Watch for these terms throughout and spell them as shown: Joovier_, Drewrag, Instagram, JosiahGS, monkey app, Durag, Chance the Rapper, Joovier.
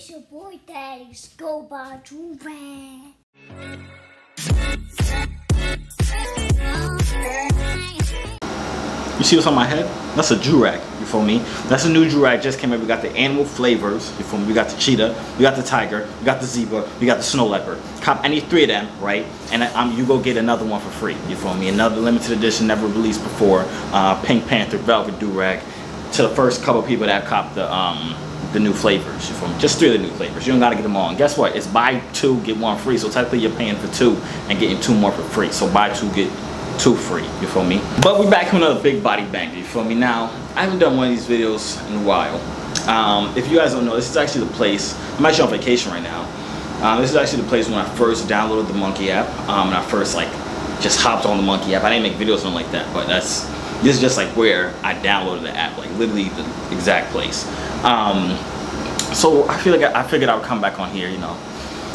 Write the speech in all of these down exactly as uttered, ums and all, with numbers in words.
it's your boy Daddy's Go By Joovier. You see what's on my head? That's a Joovier, you feel me? That's a new Joovier, just came out. We got the animal flavors, you feel me? We got the cheetah, we got the tiger, we got the zebra, we got the snow leopard. Cop any three of them, right? And um, you go get another one for free, you feel me? Another limited edition, never released before, uh, Pink Panther, Velvet Durag, to the first couple people that cop the um, the new flavors, you feel me? Just three of the new flavors. You don't gotta get them all. And guess what? It's buy two, get one free. So technically you're paying for two and getting two more for free. So buy two, get too free, you feel me? But we back with another big body banger, you feel me? Now, I haven't done one of these videos in a while. Um, if you guys don't know, this is actually the place, I'm actually on vacation right now. Uh, this is actually the place when I first downloaded the Monkey app, um, and I first like just hopped on the Monkey app. I didn't make videos or something like that, but that's, this is just like where I downloaded the app, like literally the exact place. Um, so I feel like I, I figured I would come back on here, you know,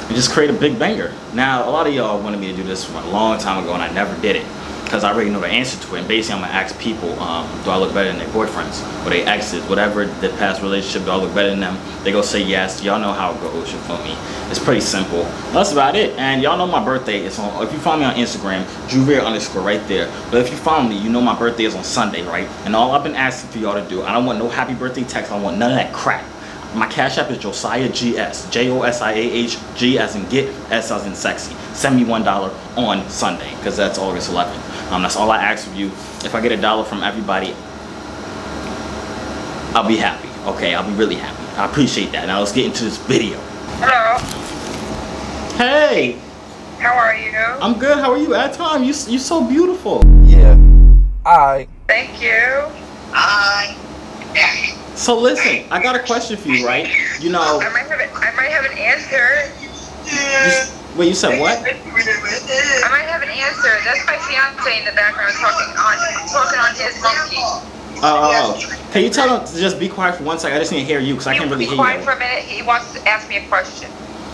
and just create a big banger. Now, a lot of y'all wanted me to do this from a long time ago, and I never did it, because I already know the answer to it. And basically, I'm gonna ask people, um, do I look better than their boyfriends? Or they exes, whatever the past relationship, do I look better than them? They go say yes. Y'all know how it goes, you feel me? It's pretty simple. That's about it. And y'all know my birthday is on, if you find me on Instagram, Joovier underscore right there. But if you follow me, you know my birthday is on Sunday, right? And all I've been asking for y'all to do, I don't want no happy birthday text, I want none of that crap. My cash app is JosiahGS, J O S I A H G as in get, S as in sexy. Send me one dollar on Sunday, because that's August eleventh. Um, that's all I ask of you. If I get a dollar from everybody, I'll be happy, okay? I'll be really happy. I appreciate that. Now let's get into this video. Hello. Hey. How are you? I'm good. How are you? At time, you, you're so beautiful. Yeah. Aye. Thank you. Aye. So listen, I got a question for you, right? You know, I might have, a, I might have an answer. You, wait, you said what? I might have an answer. That's my fiance in the background talking on talking on his monkey. Oh, uh, can you tell him to just be quiet for one second? I just need to hear you because I can't really hear you. Be quiet for a minute. He wants to ask me a question.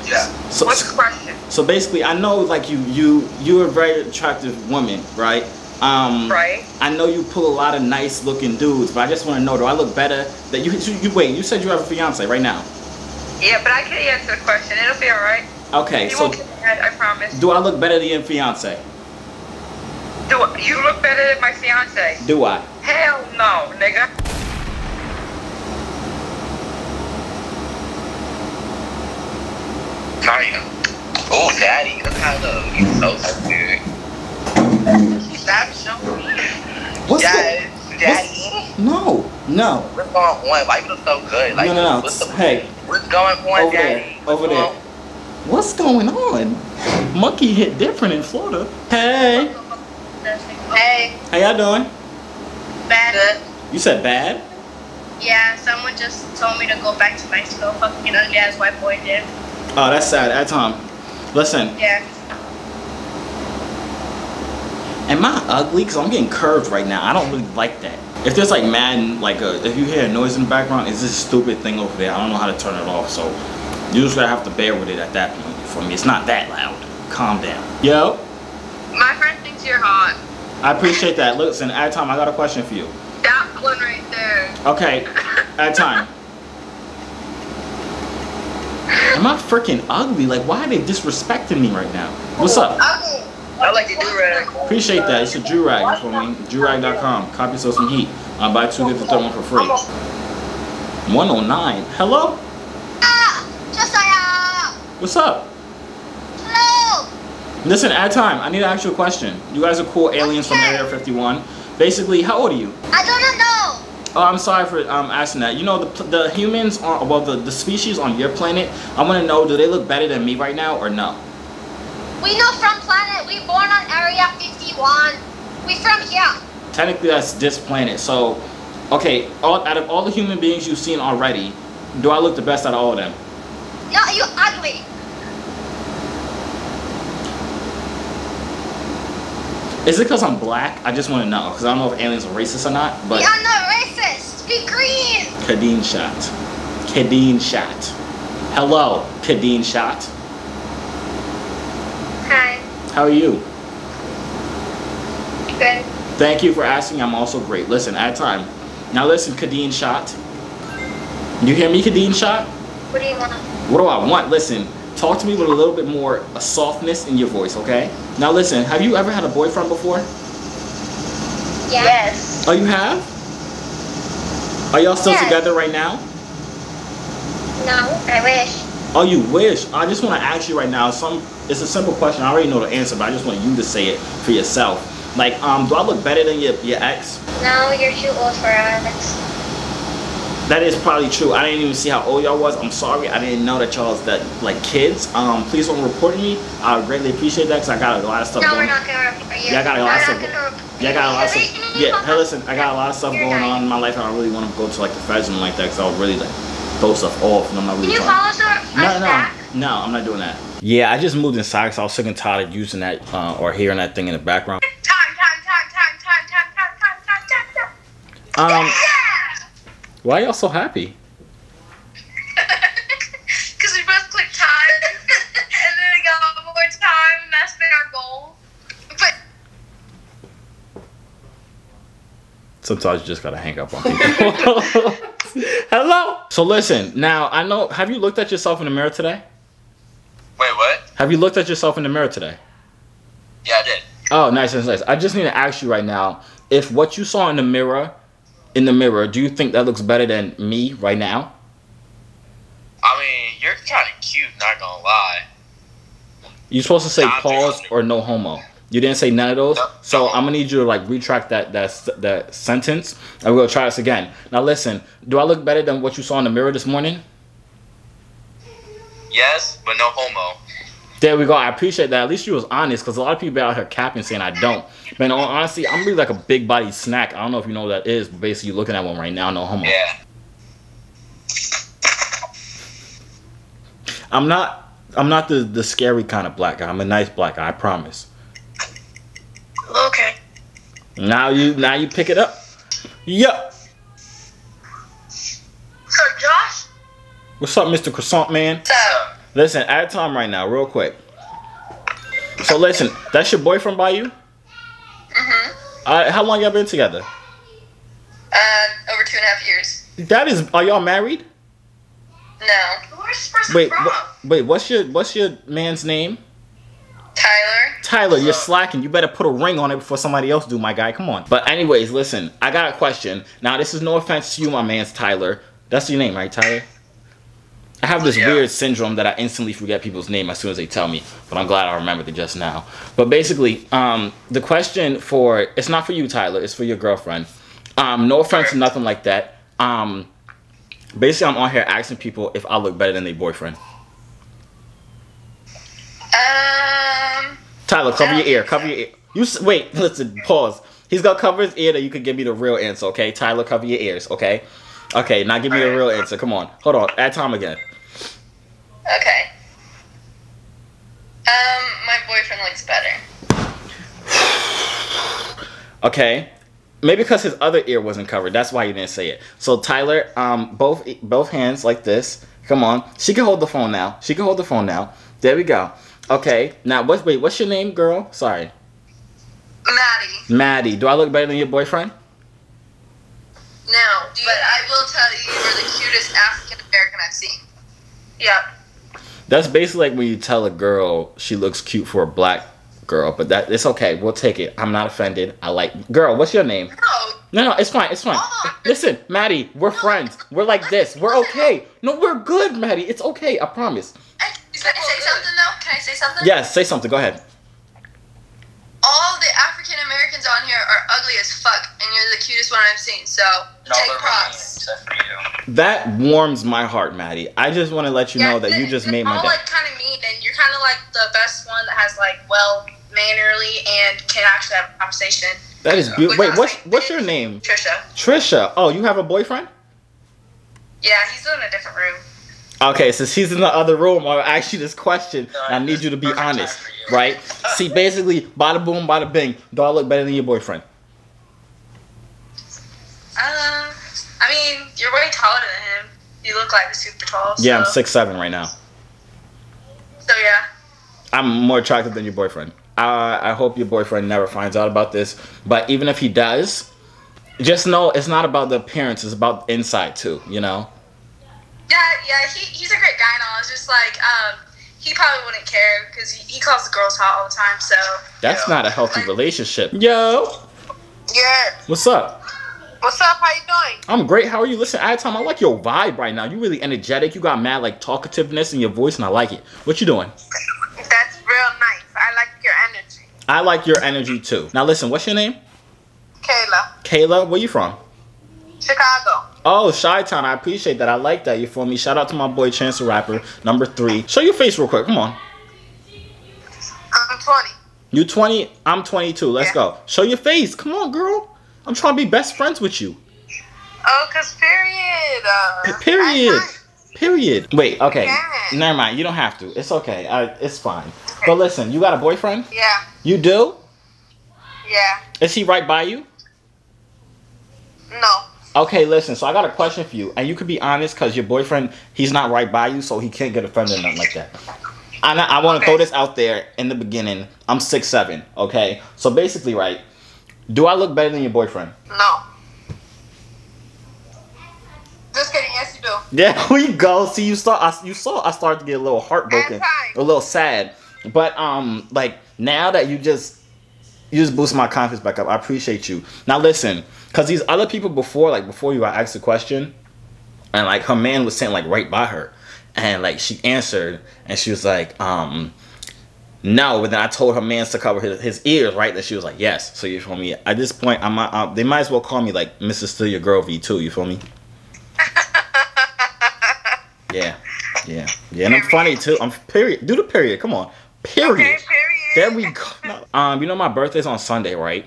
Yeah. So, what's the question? So basically, I know like you you you're a very attractive woman, right? Um, right. I know you pull a lot of nice looking dudes, but I just want to know, do I look better? That you, you, you wait, you said you have a fiance right now. Yeah, but I can answer the question. It'll be all right. Okay, you so won't get mad, I promise. Do I look better than your fiance? Do I, you look better than my fiance? Do I? Hell no, nigga. Tanya. Oh, Daddy, look how low. You so stupid. Stop showing me. What's yes, the, Daddy. What's, no, no. What's going on? Why you look so good? Like, no, no, no. What's the, hey. What's going on, over Daddy? There, over there. What's going on? Monkey hit different in Florida. Hey. Hey. How y'all doing? Bad. You said bad? Yeah, someone just told me to go back to Mexico. Fucking ugly ass white boy did. Oh, that's sad. That's Tom. Listen. Yeah. Am I ugly? Because I'm getting curved right now. I don't really like that. If there's like mad, like a, if you hear a noise in the background, it's this stupid thing over there. I don't know how to turn it off. So usually I have to bear with it at that point for me. It's not that loud. Calm down. Yo. My friend thinks you're hot. I appreciate that. Listen, at time, I got a question for you. That one right there. Okay. At time. Am I freaking ugly? Like, why are they disrespecting me right now? What's up? Ugly. I like the Drewrag. Appreciate that. It's a Drewrag for me. Joovier dot com. Copy yourself some heat. I buy two, get the third one for free. one oh nine. Hello? Ah, Josiah. What's up? Hello. Listen, at time, I need to ask you a question. You guys are cool aliens from Area fifty-one. Basically, how old are you? I don't know. Oh, I'm sorry for um, asking that. You know, the, the humans, on, well, the, the species on your planet, I want to know, do they look better than me right now or no? We know from planet, we born on Area fifty-one. We from here. Technically, that's this planet. So, okay, all, out of all the human beings you've seen already, do I look the best out of all of them? No, you ugly. Is it because I'm black? I just want to know, because I don't know if aliens are racist or not. But we are not racist. Be green. Kadeen shot. Kadeen shot. Hello, Kadeen shot. How are you? Good. Thank you for asking. I'm also great. Listen, at time. Now listen, Kadeen shot. You hear me, Kadeen shot? What do you want? What do I want? Listen, talk to me with a little bit more a softness in your voice, okay? Now listen, have you ever had a boyfriend before? Yes. Oh, you have? Are y'all still yes. together right now? No, I wish. Oh, you wish. I just want to ask you right now. Some, it's a simple question. I already know the answer, but I just want you to say it for yourself. Like, um, do I look better than your your ex? No, you're too old for Alex. That is probably true. I didn't even see how old y'all was. I'm sorry. I didn't know that y'all was that like kids. Um, please don't report me. I greatly appreciate that because I got a lot of stuff. No, going. we're not gonna report you. Yeah, I got a lot of stuff. Yeah, I got a lot of stuff. Yeah, hey, listen, I got a lot of stuff you're going right. on in my life. I don't really want to go to like the professional like that because I was really like. Throw stuff off and I'm not really Can you follow us no, no, back? no, I'm not doing that. Yeah, I just moved inside because I was sick and tired of using that uh, or hearing that thing in the background. Time, time, time, time, time, time, time, time, time, time. Um, yeah! Why y'all so happy? Because we both clicked time and then we got more time and that's been our goal. But sometimes you just gotta hang up on people. Hello? So listen, now I know, have you looked at yourself in the mirror today? Wait, what? Have you looked at yourself in the mirror today? Yeah, I did. Oh, nice, nice, nice. I just need to ask you right now, if what you saw in the mirror, in the mirror, do you think that looks better than me right now? I mean, you're kind of cute, not gonna lie. You're supposed to say nah, pause or no homo. You didn't say none of those, no, so no. I'm gonna need you to like retract that that that sentence, and we'll try this again. Now listen, do I look better than what you saw in the mirror this morning? Yes, but no homo. There we go. I appreciate that. At least you was honest, because a lot of people out here capping saying I don't. But honestly, I'm really like a big body snack. I don't know if you know what that is, but basically you're looking at one right now, no homo. Yeah. I'm not. I'm not the the scary kind of black guy. I'm a nice black guy. I promise. Okay. Now you now you pick it up. Yup. So Josh. What's up, Mister Croissant Man? What's up? Listen, add time right now, real quick. So listen, that's your boyfriend by you? Mm-hmm. All right, how long y'all been together? Uh, over two and a half years. That is, are y'all married? No. Where's wait, wh wait, what's your what's your man's name? Tyler. Tyler, you're slacking. You better put a ring on it before somebody else do, my guy. Come on. But anyways, listen. I got a question. Now, this is no offense to you, my man's Tyler. That's your name, right, Tyler? I have this yeah. weird syndrome that I instantly forget people's name as soon as they tell me. But I'm glad I remembered it just now. But basically, um, the question for... It's not for you, Tyler. It's for your girlfriend. Um, no offense or nothing like that. Um, basically, I'm on here asking people if I look better than their boyfriend. Um, Tyler, cover your ear. Cover so. your ear. You wait. Listen. Pause. He's gonna cover his ear. That you could give me the real answer, okay? Tyler, cover your ears, okay? Okay. Now give me the real answer. Come on. Hold on. Add time again. Okay. Um, my boyfriend looks better. Okay. Maybe because his other ear wasn't covered. That's why you didn't say it. So Tyler, um, both both hands like this. Come on. She can hold the phone now. She can hold the phone now. There we go. Okay, now what's wait? What's your name, girl? Sorry. Maddie. Maddie, do I look better than your boyfriend? No, but I will tell you, you are the cutest African American I've seen. Yep. That's basically like when you tell a girl she looks cute for a black girl, but that it's okay. We'll take it. I'm not offended. I like girl. What's your name? No. No, no, it's fine. It's fine. Listen, Maddie, we're no. friends. We're like this. We're okay. No, we're good, Maddie. It's okay. I promise. Can I say something though? Can I say something? Yes, yeah, say something. Go ahead. All the African Americans on here are ugly as fuck, and you're the cutest one I've seen. So no, take props. That warms my heart, Maddie. I just want to let you yeah, know that you just made my all, day. Like kind of mean, and you're kind of like the best one that has like well mannerly and can actually have a conversation. That is beautiful. Wait, what's like, what's your name? Trisha. Trisha. Oh, you have a boyfriend? Yeah, he's in a different room. Okay, since she's in the other room, I'll ask you this question, and I need you to be honest, right? See, basically, bada boom, bada bing, do I look better than your boyfriend? Uh, I mean, you're way taller than him. You look like super tall. So. Yeah, I'm six seven right now. So, yeah. I'm more attractive than your boyfriend. Uh, I hope your boyfriend never finds out about this, but even if he does, just know it's not about the appearance. It's about the inside, too, you know? Yeah, yeah, he, he's a great guy and all. It's just like, um, he probably wouldn't care because he, he calls the girls hot all the time, so. That's you know, not a healthy like, relationship. Yo! Yeah. What's up? What's up? How you doing? I'm great. How are you? Listen, I time I like your vibe right now. You really energetic. You got mad, like, talkativeness in your voice, and I like it. What you doing? That's real nice. I like your energy. I like your energy, too. Now, listen, what's your name? Kayla. Kayla, where you from? Chicago. Oh, Chi-Town. I appreciate that. I like that. You feel me? Shout out to my boy, Chance the Rapper, number three. Show your face real quick. Come on. I'm twenty. You twenty? I'm twenty-two. Let's yeah. go. Show your face. Come on, girl. I'm trying to be best friends with you. Oh, because period. Uh, P period. Period. Wait, okay. Yeah. Never mind. You don't have to. It's okay. I, it's fine. Okay. But listen, you got a boyfriend? Yeah. You do? Yeah. Is he right by you? No. Okay, listen, so I got a question for you, and you could be honest because your boyfriend, he's not right by you, so he can't get offended or nothing like that. I, I want to okay. throw this out there in the beginning. I'm six seven, okay? So basically, right, do I look better than your boyfriend? No. Just kidding, yes you do. There we go. See, you saw I, you saw I started to get a little heartbroken, a little sad. But, um, like, now that you just... You just boost my confidence back up. I appreciate you. Now listen, because these other people before, like before you, I asked a question, and like her man was sitting like right by her, and like she answered, and she was like, um, no. But then I told her man to cover his, his ears, right? That she was like, yes. So you feel me? At this point, I'm. I'm they might as well call me like Missus Still Your Girl V too. You feel me? yeah, yeah, yeah. And I'm funny too. I'm period. Do the period. Come on, period. Okay, period. There we go. Um, you know my birthday's on Sunday, right?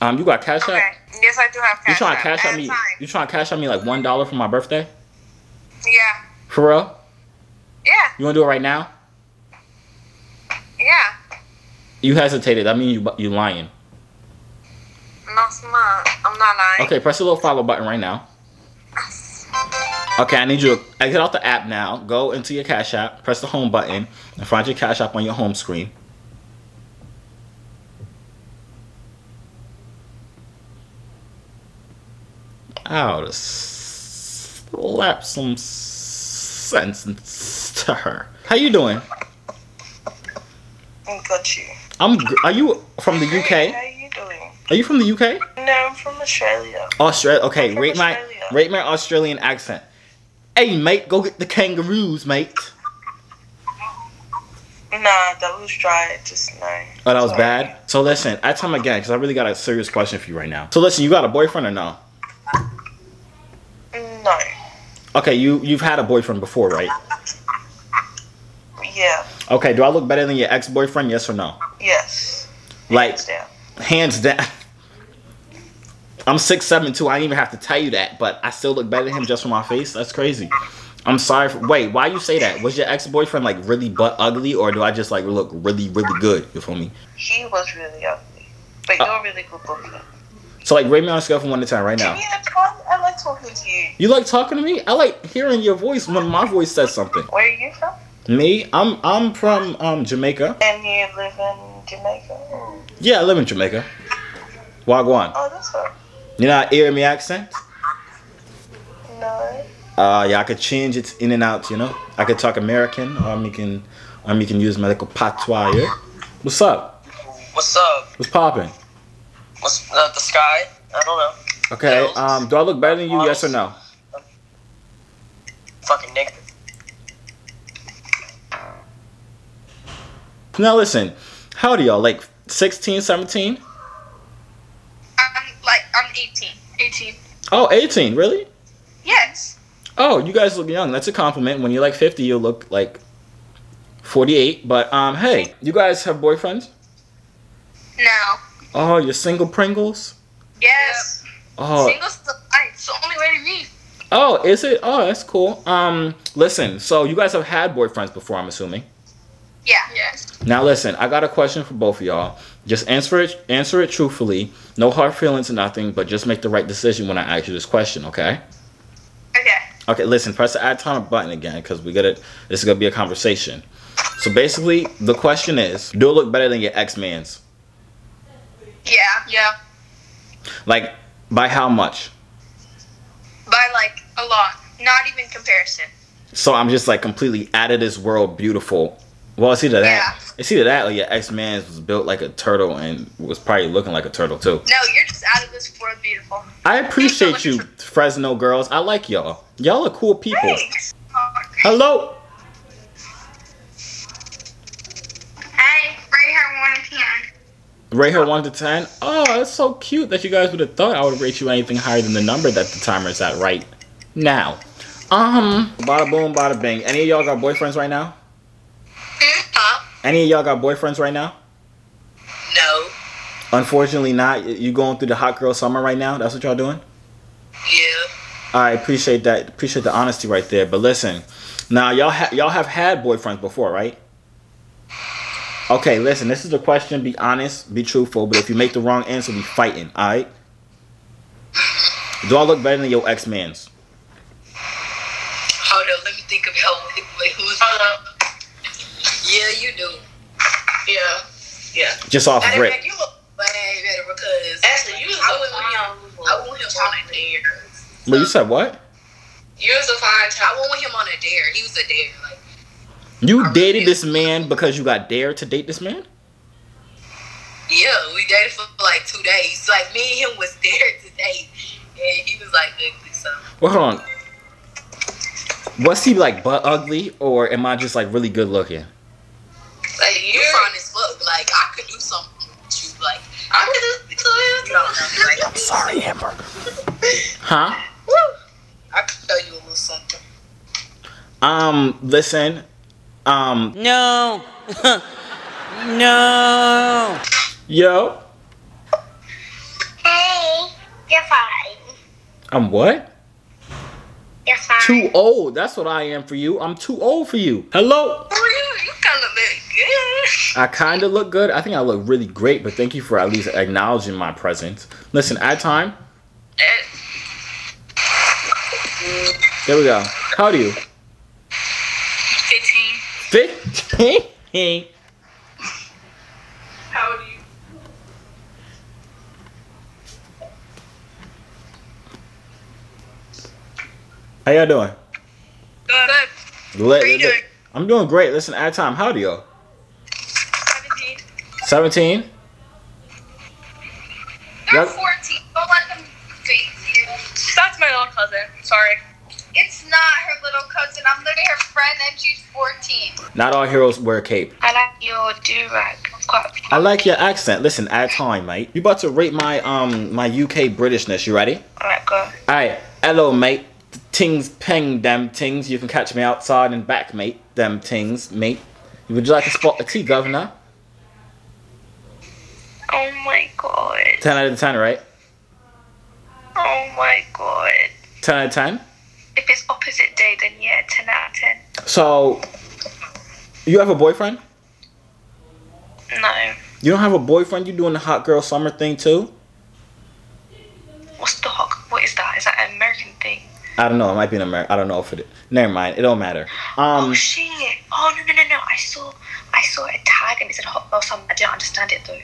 Um, you got cash okay. out? Yes, I do have cash. You trying to cash out me? Time. You trying to cash out me like one dollar for my birthday? Yeah. For real? Yeah. You wanna do it right now? Yeah. You hesitated. I mean, you you lying. No, I'm not. I'm not lying. Okay, press the little follow button right now. Okay, I need you to exit out the app now. Go into your Cash App. Press the home button and find your Cash App on your home screen. I'll just slap some sense into her. How you doing? I got you. I'm. Are you from the U K? Hey, how you doing? Are you from the U K? No, I'm from Australia. Australia. Okay, rate my rate my Australian accent. Hey, mate, go get the kangaroos, mate. Nah, that was dry. Just no. Oh, that was bad. So listen, I tell him again because I really got a serious question for you right now. So listen, you got a boyfriend or no? No. Okay, you, you've had a boyfriend before, right? Yeah. Okay, do I look better than your ex-boyfriend, yes or no? Yes. Like, hands down. Hands down. I'm six seven, too. I didn't even have to tell you that, but I still look better than him just from my face? That's crazy. I'm sorry for... Wait, why you say that? Was your ex-boyfriend, like, really butt ugly, or do I just, like, look really, really good? You feel me? He was really ugly, but uh, you're really good looking. So, like, rate me on a scale from one to ten right now. Yeah, I like talking to you. You like talking to me? I like hearing your voice when my voice says something. Where are you from? Me? I'm I'm from um Jamaica. And you live in Jamaica? Yeah, I live in Jamaica. Wagwan. Oh, that's what. You know how to hear me accent? No. Uh, yeah, I could change it in and out, you know? I could talk American, or um, you can, um, you can use my little patois, yeah? What's up? What's up? What's poppin'? What's uh, the sky? I don't know. Okay, um, do I look better than you, yes or no? Fucking nigga. Now listen, how old are y'all? Like sixteen, seventeen? I'm like, I'm eighteen. eighteen. Oh, eighteen, really? Yes. Oh, you guys look young. That's a compliment. When you're like fifty, you'll look like forty-eight. But, um, hey, you guys have boyfriends? No. Oh, you're single Pringles? Yes. Yep. Oh. Single's the life. It's the only way to meet. Oh, is it? Oh, that's cool. Um, listen, so you guys have had boyfriends before, I'm assuming. Yeah. Yes. Now listen, I got a question for both of y'all. Just answer it answer it truthfully. No hard feelings or nothing, but just make the right decision when I ask you this question, okay? Okay. Okay, listen, press the add time button again, because we gotta this is gonna be a conversation. So basically the question is, do it look better than your ex-man's? Yeah, yeah. Like by how much? By like a lot. Not even comparison. So I'm just like completely out of this world beautiful. Well, it's either that. Yeah. It's either that or your ex-man was built like a turtle and was probably looking like a turtle too. No, you're just out of this world beautiful. I appreciate you, Fresno girls. I like y'all. Y'all are cool people. Thanks. Hello. Hey, rate her one to ten. Rate her one to ten? Oh, that's so cute that you guys would have thought I would rate you anything higher than the number that the timer is at right now. Um, bada boom, bada bing. Any of y'all got boyfriends right now? Any of y'all got boyfriends right now? No. Unfortunately not. You going through the hot girl summer right now? That's what y'all doing? Yeah. I appreciate that. Appreciate the honesty right there. But listen, now y'all ha y'all have had boyfriends before, right? Okay, listen. This is the question. Be honest. Be truthful. But if you make the wrong answer, be fighting. All right? Do I look better than your ex-mans? Hold up. Let me think of how. Wait, who's hold up? Yeah, you do. Yeah, yeah. Just off rip. You look way better because actually, you was I was with him. I was with him on a dare. But you said what? You was a fine child. I was with him on a dare. He was a dare. Like you dated this man because you got dared to date this man? Yeah, we dated for like two days. Like me and him was dared to date, and he was like ugly. So. Well, hold on. Was he like butt ugly, or am I just like really good looking? Like you're on this book, like I could do something with you, like I could do something. I'm sorry, Amber. Huh? I could tell you a little something. Um, listen. Um. No. No. Yo. Hey, you're fine. I'm what? You're fine. Too old. That's what I am for you. I'm too old for you. Hello. I kind of look good. I think I look really great, but thank you for at least acknowledging my presence. Listen, at time. There we go. How do you? fifteen. fifteen? How do you? How y'all doing? Good. How you doing? I'm doing great. Listen, at time. How do you? seventeen? They're fourteen. Don't let them date you. That's my little cousin. Sorry. It's not her little cousin. I'm literally her friend and she's fourteen. Not all heroes wear a cape. I like your Durag. I like your accent. Listen, add time, mate. You about to rate my um my U K Britishness. You ready? Alright, go. Alright. Hello, mate. Tings ping them tings. You can catch me outside and back, mate. Them tings, mate. Would you like to spot a tea, governor? Oh my god. ten out of ten, right? Oh my god. ten out of ten? If it's opposite day, then yeah, ten out of ten. So, you have a boyfriend? No. You don't have a boyfriend? You doing the hot girl summer thing too? What's the hot? What is that? Is that an American thing? I don't know. It might be an American. I don't know if it is. Never mind. It don't matter. Um, oh shit. Oh no, no, no, no. I saw, I saw a tag and it said hot girl summer. I didn't understand it though.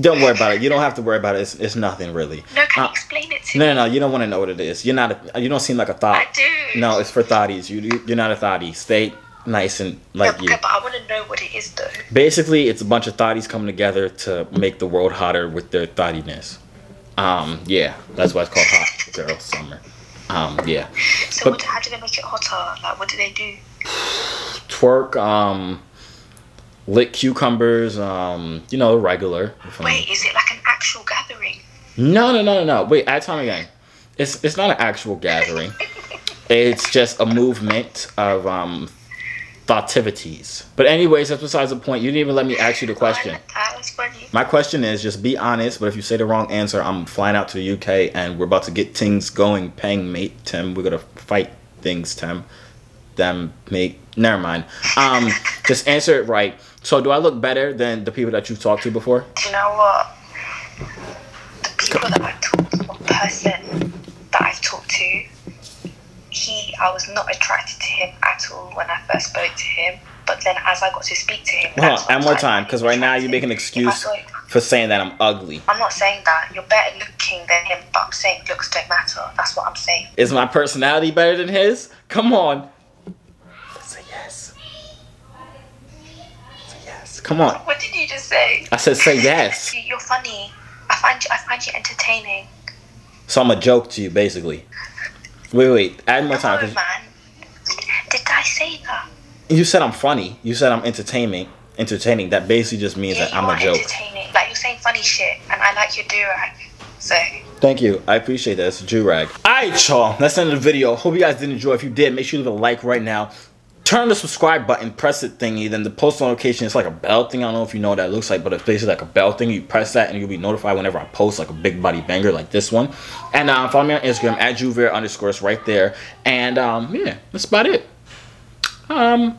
Don't worry about it. You don't have to worry about it. It's, it's nothing really. No, can uh, you explain it to no, me? No, no, you don't want to know what it is. You're not. A, you don't seem like a thot. I do. No, it's for thotties. You, you, you're not a thottie. Stay nice and like no, you. But I want to know what it is though. Basically, it's a bunch of thotties coming together to make the world hotter with their thottiness. Um, yeah, that's why it's called hot girl summer. Um, yeah. So but, what, how do they make it hotter? Like, what do they do? Twerk. Um. Lick cucumbers, um, you know, regular. Wait, is it like an actual gathering? No, no, no, no, no. Wait, add time again. It's it's not an actual gathering. It's just a movement of um, thougtivities. But anyways, that's besides the point. You didn't even let me ask you the question. That was funny. My question is just be honest. But if you say the wrong answer, I'm flying out to the U K and we're about to get things going. Pang, mate, Tim. We're gonna fight things, Tim. Them, mate. Never mind. Um, just answer it right. So do I look better than the people that you've talked to before? You know what? The people that I talked to, the person that I've talked to, he, I was not attracted to him at all when I first spoke to him. But then as I got to speak to him... Hold on, one more time, because right now you make an excuse for saying that I'm ugly. I'm not saying that. You're better looking than him, but I'm saying looks don't matter. That's what I'm saying. Is my personality better than his? Come on. yes. Come on. What did you just say? I said say yes. You're funny. I find you, I find you entertaining. So I'm a joke to you, basically. Wait, wait. Add more time. No, man. Did I say that? You said I'm funny. You said I'm entertaining. Entertaining. That basically just means yeah, that I'm a joke. Entertaining. Like you're saying funny shit, and I like your durag. So. Thank you. I appreciate that. It's Joovier. Alright, y'all. That's the end of the video. Hope you guys did enjoy. If you did, make sure you leave a like right now. Turn the subscribe button, press it thingy, then the post notification, it's like a bell thing. I don't know if you know what that looks like, but it's basically like a bell thing. You press that and you'll be notified whenever I post like a big body banger like this one. And um, follow me on Instagram at Joovier underscores right there. And um, yeah, that's about it. Um,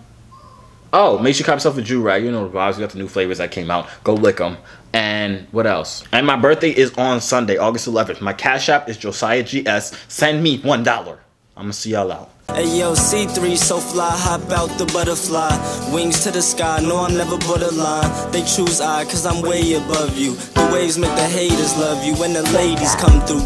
oh, make sure you cop yourself a Joovier. You know the vibes. We got the new flavors that came out. Go lick them. And what else? And my birthday is on Sunday, August eleventh. My Cash App is Josiah G S. Send me one dollar. I'm gonna see y'all out. Hey yo, C three so fly, hop out the butterfly. Wings to the sky, no I'm never borderline. They choose I, cause I'm way above you. The waves make the haters love you when the ladies come through.